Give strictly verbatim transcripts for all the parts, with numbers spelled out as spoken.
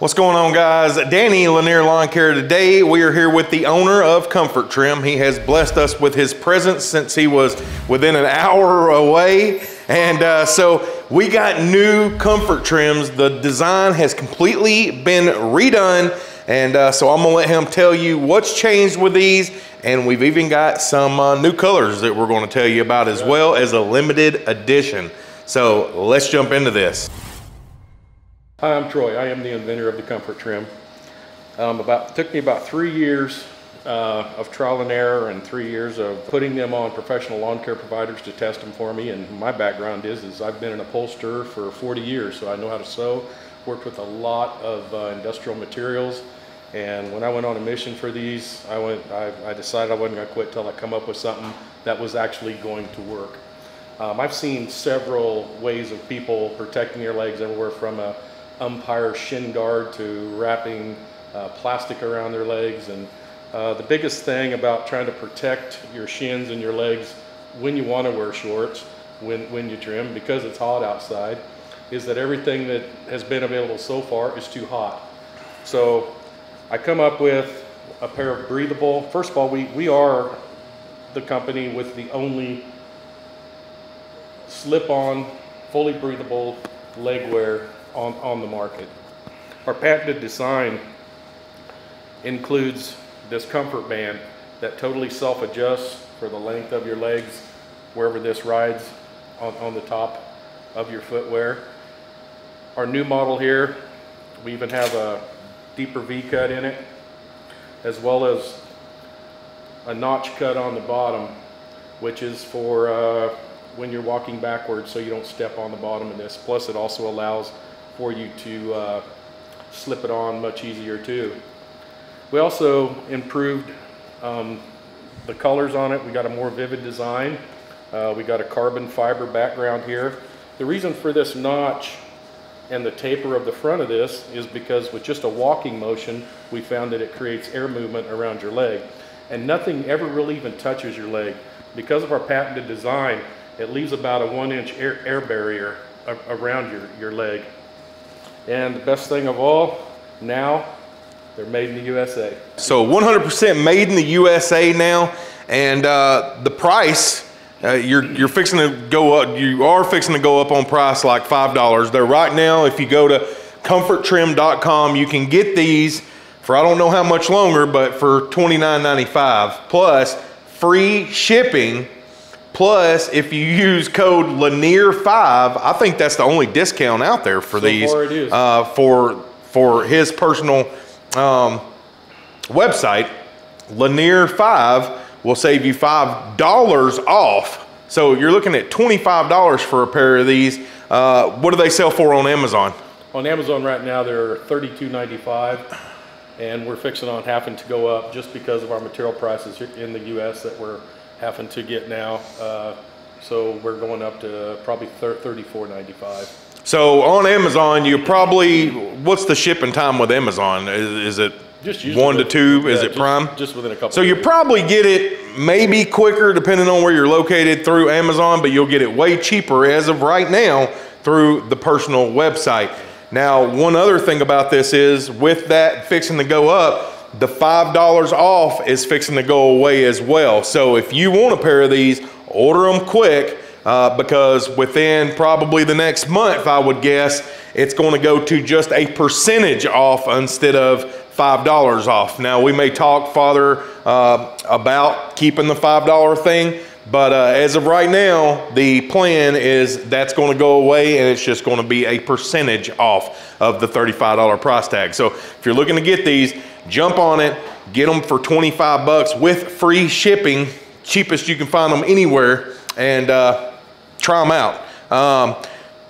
What's going on, guys? Danny, Lanier Lawn Care. Today we are here with the owner of Comfort Trim. He has blessed us with his presence since he was within an hour away. And uh, so we got new Comfort Trims. The design has completely been redone. And uh, so I'm gonna let him tell you what's changed with these. And we've even got some uh, new colors that we're gonna tell you about, as well as a limited edition. So let's jump into this. Hi, I'm Troy. I am the inventor of the Comfort Trim. Um, about, it took me about three years uh, of trial and error and three years of putting them on professional lawn care providers to test them for me. And my background is, is I've been an upholsterer for forty years, so I know how to sew, worked with a lot of uh, industrial materials. And when I went on a mission for these, I, went, I, I decided I wasn't going to quit till I come up with something that was actually going to work. Um, I've seen several ways of people protecting their legs, everywhere from a umpire shin guard to wrapping uh, plastic around their legs. And uh, the biggest thing about trying to protect your shins and your legs when you want to wear shorts, when, when you trim, because it's hot outside, is that everything that has been available so far is too hot. So I come up with a pair of breathable. First of all, we, we are the company with the only slip-on, fully breathable leg wear On, on the market. Our patented design includes this comfort band that totally self-adjusts for the length of your legs, wherever this rides on, on the top of your footwear. Our new model here, we even have a deeper V cut in it, as well as a notch cut on the bottom, which is for uh, when you're walking backwards, so you don't step on the bottom of this. Plus it also allows for you to uh, slip it on much easier too. We also improved um, the colors on it. We got a more vivid design. Uh, we got a carbon fiber background here. The reason for this notch and the taper of the front of this is because with just a walking motion, we found that it creates air movement around your leg, and nothing ever really even touches your leg. Because of our patented design, it leaves about a one inch air, air barrier around your, your leg. And the best thing of all, now they're made in the U S A. So one hundred percent made in the U S A now, and uh, the price, uh, you're you're fixing to go up. You are fixing to go up on price like five dollars. They're right now. If you go to comfort trim dot com, you can get these for I don't know how much longer, but for twenty-nine ninety-five plus free shipping. Plus, if you use code Lanier five, I think that's the only discount out there for so these, far it is. Uh, for for his personal um, website. Lanier five will save you five dollars off. So you're looking at twenty-five dollars for a pair of these. Uh, what do they sell for on Amazon? On Amazon right now, they're thirty-two ninety-five, and we're fixing on having to go up just because of our material prices in the U S that we're having to get now, uh, so we're going up to probably thirty-four ninety-five. So on Amazon, you probably, what's the shipping time with Amazon? Is, is it just one to two? Yeah, is it just, prime? Just within a couple. So you probably get it maybe quicker depending on where you're located through Amazon, but you'll get it way cheaper as of right now through the personal website. Now, one other thing about this is with that fixing to go up, the five dollars off is fixing to go away as well. So if you want a pair of these, order them quick uh, because within probably the next month, I would guess, it's going to go to just a percentage off instead of five dollars off. Now, we may talk farther uh, about keeping the five dollar thing, but uh, as of right now, the plan is that's going to go away, and it's just going to be a percentage off of the thirty-five dollar price tag. So if you're looking to get these, jump on it, get them for twenty-five bucks with free shipping, cheapest you can find them anywhere, and uh, try them out. Um,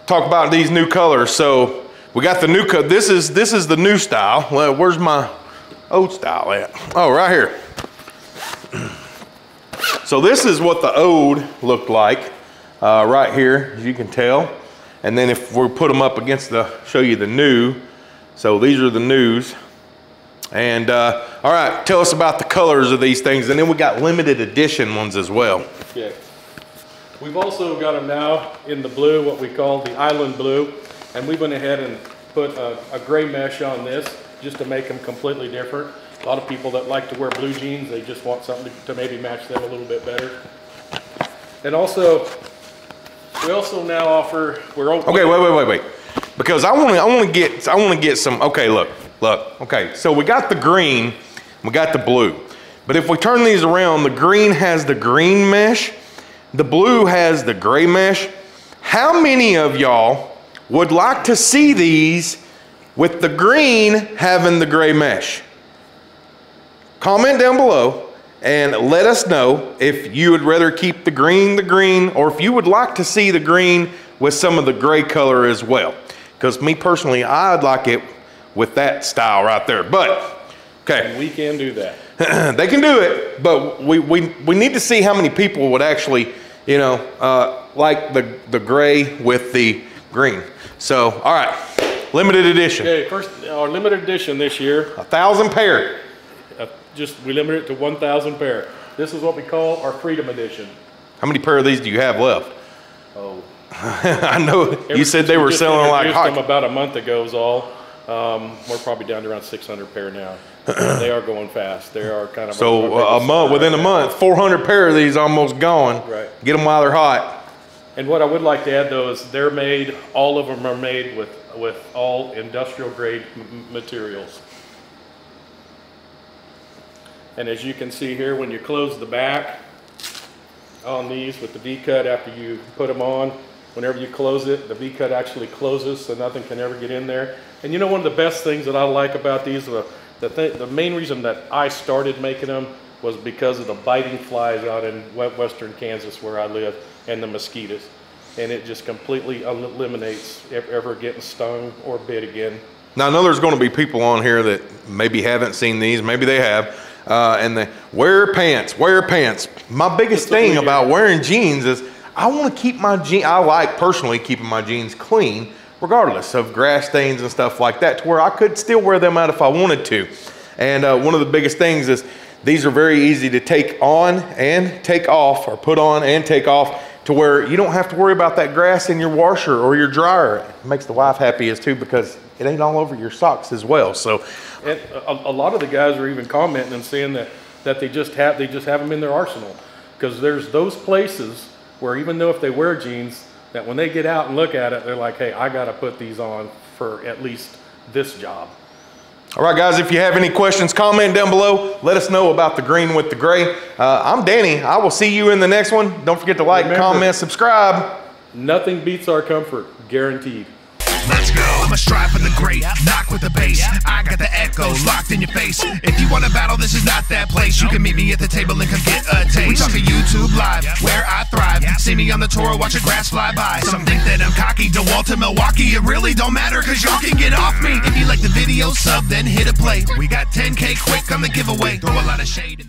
talk about these new colors. So we got the new color. This is, this is the new style. Well, where's my old style at? Oh, right here. So this is what the old looked like uh, right here, as you can tell. And then if we put them up against the, show you the new. So these are the news. And uh, all right, tell us about the colors of these things. And then we got limited edition ones as well. Okay. We've also got them now in the blue, what we call the island blue. And we went ahead and put a, a gray mesh on this just to make them completely different. A lot of people that like to wear blue jeans, they just want something to maybe match them a little bit better. And also, we also now offer, we're open. Okay, wait, wait, wait, wait. Because I want to, I want to get, I want to get some, okay, look, look. Okay, so we got the green, we got the blue. But if we turn these around, the green has the green mesh, the blue has the gray mesh. How many of y'all would like to see these with the green having the gray mesh? Comment down below and let us know if you would rather keep the green the green, or if you would like to see the green with some of the gray color as well. Because me personally, I'd like it with that style right there. But, okay. We can do that. They can do it, but we, we, we need to see how many people would actually, you know, uh, like the, the gray with the green. So, all right, limited edition. Okay, first, our limited edition this year. A thousand pair. Uh, just, we limit it to one thousand pair. This is what we call our Freedom Edition. How many pair of these do you have left? Oh. I know, Every you said they were we selling like hot. Them about a month ago is all. Um, we're probably down to around six hundred pair now. They are going fast. They are kind of so a month within a month, four hundred pair of these almost gone. Right. Get them while they're hot. And what I would like to add though is they're made. All of them are made with with all industrial grade m materials. And as you can see here, when you close the back on these with the V cut after you put them on, whenever you close it, the V cut actually closes, so nothing can ever get in there. And you know, one of the best things that I like about these are The, th the main reason that I started making them was because of the biting flies out in western Kansas where I live, and the mosquitoes. And it just completely eliminates ever getting stung or bit again. Now, I know there's going to be people on here that maybe haven't seen these, maybe they have, uh, and they wear pants, wear pants. My biggest it's thing about wearing jeans is I want to keep my jeans, I like personally keeping my jeans clean, regardless of grass stains and stuff like that, to where I could still wear them out if I wanted to. And uh, one of the biggest things is these are very easy to take on and take off, or put on and take off, to where you don't have to worry about that grass in your washer or your dryer. It makes the wife happy as too, because it ain't all over your socks as well. So, and a, a lot of the guys are even commenting and saying that that they just have they just have them in their arsenal, because there's those places where even though if they wear jeans, that when they get out and look at it, they're like, hey, I gotta put these on for at least this job. All right, guys, if you have any questions, comment down below. Let us know about the green with the gray. Uh, I'm Danny, I will see you in the next one. Don't forget to like, Remember, comment, subscribe. Nothing beats our comfort, guaranteed. Let's go. I'ma strive for the great, yep. Knock with the bass, yep. I got the echo locked in your face. If you wanna battle, this is not that place. You can meet me at the table and come get a taste. We talkin' YouTube Live, yep. Where I thrive, yep. See me on the tour, watch the grass fly by. Some think that I'm cocky, DeWalt to Milwaukee. It really don't matter, cause y'all can get off me. If you like the video, sub, then hit a play. We got ten K quick on the giveaway. Throw a lot of shade in the